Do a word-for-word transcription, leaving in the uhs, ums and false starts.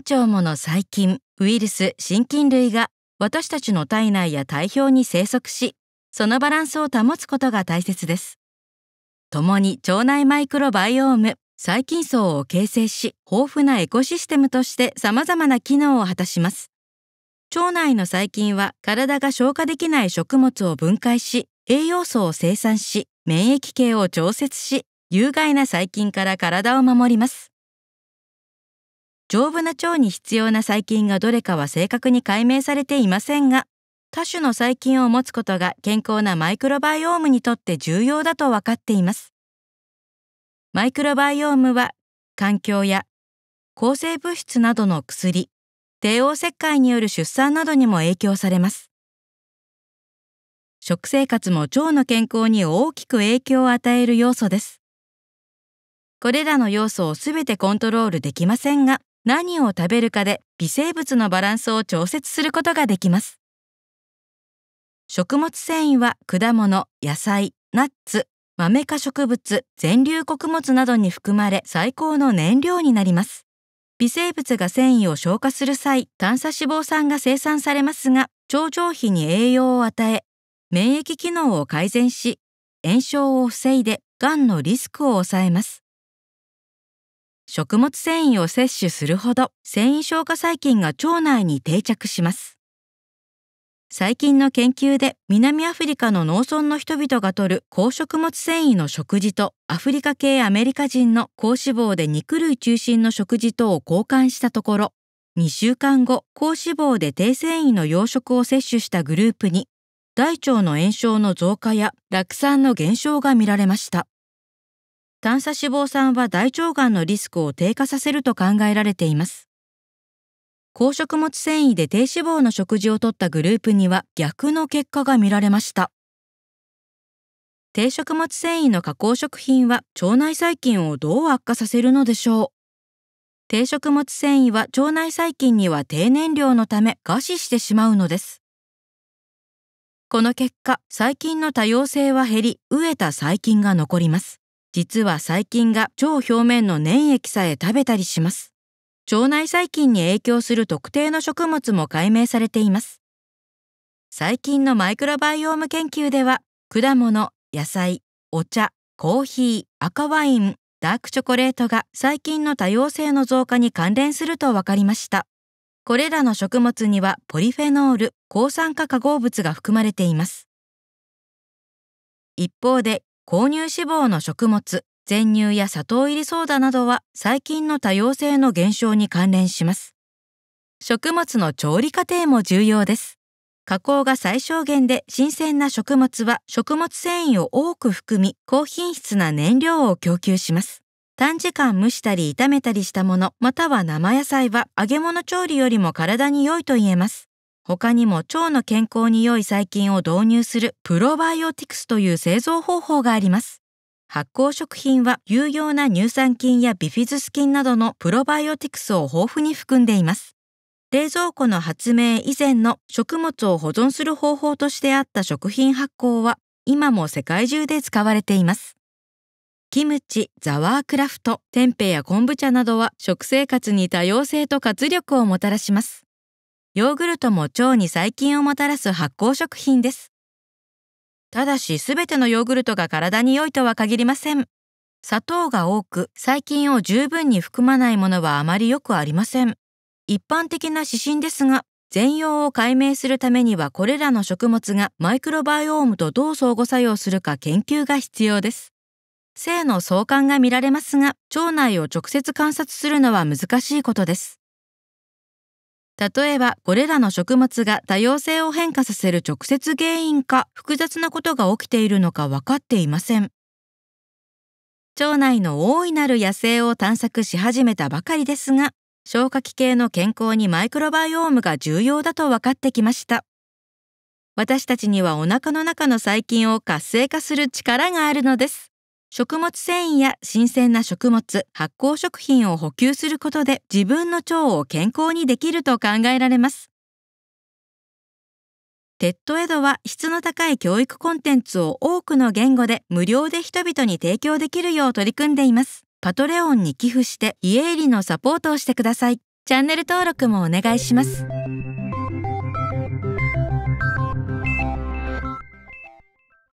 何兆もの細菌、ウイルス、真菌類が私たちの体内や体表に生息し、そのバランスを保つことが大切です。共に腸内マイクロバイオーム、細菌層を形成し、豊富なエコシステムとして様々な機能を果たします。腸内の細菌は体が消化できない食物を分解し、栄養素を生産し、免疫系を調節し、有害な細菌から体を守ります。丈夫な腸に必要な細菌がどれかは正確に解明されていませんが、多種の細菌を持つことが健康なマイクロバイオームにとって重要だと分かっています。マイクロバイオームは、環境や抗生物質などの薬、帝王切開による出産などにも影響されます。食生活も腸の健康に大きく影響を与える要素です。これらの要素をすべてコントロールできませんが、何を食べるかで微生物のバランスを調節することができます。食物繊維は果物、野菜、ナッツ、豆科植物、全粒穀物などに含まれ最高の燃料になります。微生物が繊維を消化する際、短鎖脂肪酸が生産されますが、腸上皮に栄養を与え、免疫機能を改善し、炎症を防いで、がんのリスクを抑えます。食物繊維を摂取するほど、繊維消化細菌が腸内に定着します。最近の研究で、南アフリカの農村の人々が摂る高食物繊維の食事と、アフリカ系アメリカ人の高脂肪で肉類中心の食事とを交換したところ、にしゅうかんご、高脂肪で低繊維の養殖を摂取したグループに、大腸の炎症の増加や酪酸の減少が見られました。短鎖脂肪酸は大腸がんのリスクを低下させると考えられています。高食物繊維で低脂肪の食事をとったグループには逆の結果が見られました。低食物繊維の加工食品は腸内細菌をどう悪化させるのでしょう。低食物繊維は腸内細菌には低燃料のため餓死してしまうのです。この結果、細菌の多様性は減り、飢えた細菌が残ります。実は細菌が腸表面の粘液さえ食べたりします。腸内細菌に影響する特定の食物も解明されています。最近のマイクロバイオーム研究では、果物、野菜、お茶、コーヒー、赤ワイン、ダークチョコレートが細菌の多様性の増加に関連すると分かりました。これらの食物にはポリフェノール、抗酸化化合物が含まれています。一方で、高乳脂肪の食物、全乳や砂糖入りソーダなどは細菌の多様性の減少に関連します。食物の調理過程も重要です。加工が最小限で新鮮な食物は食物繊維を多く含み、高品質な燃料を供給します。短時間蒸したり炒めたりしたもの、または生野菜は揚げ物調理よりも体に良いと言えます。他にも腸の健康に良い細菌を導入するプロバイオティクスという製造方法があります。発酵食品は有用な乳酸菌やビフィズス菌などのプロバイオティクスを豊富に含んでいます。冷蔵庫の発明以前の食物を保存する方法としてあった食品発酵は今も世界中で使われています。キムチ、ザワークラフト、テンペや昆布茶などは食生活に多様性と活力をもたらします。ヨーグルトも腸に細菌をもたらす発酵食品です。ただし、すべてのヨーグルトが体に良いとは限りません。砂糖が多く、細菌を十分に含まないものはあまりよくありません。一般的な指針ですが、全容を解明するためにはこれらの食物がマイクロバイオームとどう相互作用するか研究が必要です。性の相関が見られますが、腸内を直接観察するのは難しいことです。例えば、これらの食物が多様性を変化させる直接原因か、複雑なことが起きているのか分かっていません。腸内の大いなる野生を探索し始めたばかりですが、消化器系の健康にマイクロバイオームが重要だと分かってきました。私たちにはお腹の中の細菌を活性化する力があるのです。食物繊維や新鮮な食物、発酵食品を補給することで自分の腸を健康にできると考えられます。テッドエド は質の高い教育コンテンツを多くの言語で無料で人々に提供できるよう取り組んでいます。パトレオンに寄付して非営利のサポートをしてください。チャンネル登録もお願いします。